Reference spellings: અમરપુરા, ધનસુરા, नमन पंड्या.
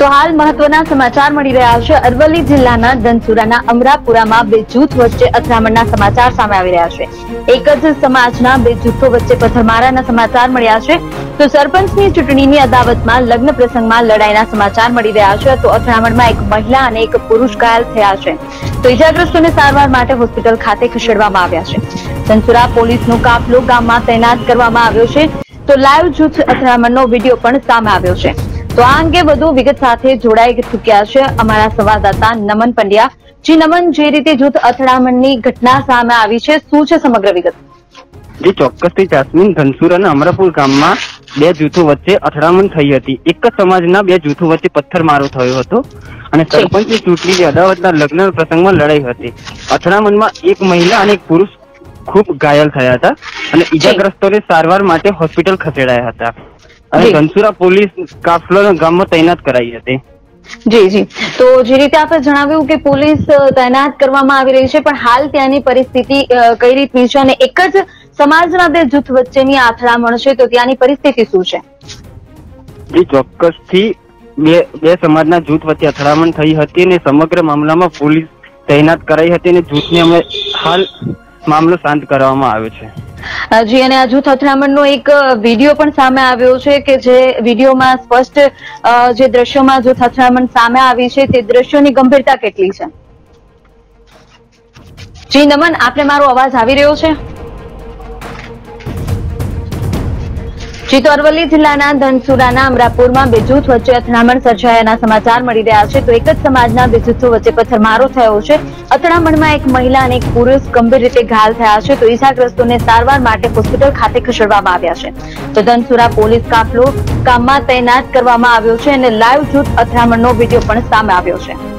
तो हाल महत्वना समाचार मळी रह्या छे। अरवली जिल्लाना धनसुराना अमरपुरामां बे जूथ वच्चे અથડામણના સમાચાર સામે આવી રહ્યા છે। એક જ સમાજના બે જૂથો વચ્ચે પથ્થરમારાના સમાચાર મળ્યા છે। તો સરપંચની ચૂંટણીની અદાવતમાં લગ્ન પ્રસંગમાં લડાઈના સમાચાર મળી રહ્યા છે। તો અથડામણમાં એક મહિલા અને એક પુરુષ ઘાયલ થયા છે। તો ઈજાગ્રસ્તોને સારવાર માટે હોસ્પિટલ ખાતે ખસેડવામાં આવ્યા છે। ધનસુરા પોલીસનો કાફલો ગામમાં તૈનાત કરવામાં આવ્યો છે। તો લાઈવ જૂથ અથડામણનો વિડીયો પણ સામે આવ્યો છે। तो आ अंगे वधु विगत साथे जोड़ाई चुक्या छे अमारा संवाददाता नमन पंड्या। जी नमन, जे रीते जूथ અથડામણની घटना सामे आवी छे, शुं छे समग्र विगत? जी चोक्कसथी जास्मीन, ધનસુરાના અમરપુરા ગામમાં બે જૂથો વચ્ચે અથડામણ થઈ હતી। એક જ સમાજના બે જૂથો વચ્ચે પથ્થરમારો થયો હતો અને સરપંચની ચૂંટણીની અદાવતના લગ્ન પ્રસંગમાં લડાઈ હતી। અથડામણમાં એક મહિલા અને એક પુરુષ ખૂબ ઘાયલ થયા હતા અને ઈજાગ્રસ્તોને સારવાર માટે હોસ્પિટલ ખસેડાયા હતા। धनसुरा पुलिस काफलो गाम में तैनात कराई हती। जी जी, तो जी रीते आपणे जणाव्युं के पुलिस तैनात करवामां आवी रही छे, पण हाल त्यानी परिस्थिति कई रीतनी छे अने एक ज समाजना बे जूथ वच्चेनी અથડામણ छे, तो त्यानी परिस्थिति शुं छे? जी चोक्कसथी बे समाजना जूथ वच्चे અથડામણ थई हती अने समग्र मामलामां पुलिस तैनात कराई हती अने जूथने अमे हाल मामलो शांत करवामां आव्यो छे। जी, अने आ जूथ અથડામણનો एक वीडियो पण सामे आव्यो छे के जे वीडियोमां स्पष्ट जे दृश्योमां जूथ અથડામણ सामे आवी छे, ते दृश्योनी गंभीरता केटली छे? जी नमन, आपने मारो अवाज आवी रह्यो छे? जी, तो अरवली जिल्लाना ધનસુરાના અમરાપુરમાં બે જૂથ વચ્ચે અથડામણ સર્જાયાના સમાચાર મળી રહ્યા છે। તો એક જ સમાજના બે જૂથો વચ્ચે પથ્થરમારો થયો છે। અથડામણમાં એક મહિલા અને એક પુરુષ ગંભીર રીતે ઘાયલ થયા છે। તો ઈજાગ્રસ્તોને સારવાર માટે હોસ્પિટલ ખાતે ખસેડવામાં આવ્યા છે। તો ધનસુરા પોલીસ કાફલો ગામમાં તૈનાત કરવામાં આવ્યો છે અને લાઈવ જૂથ અથડામણનો વિડીયો પણ સામે આવ્યો છે।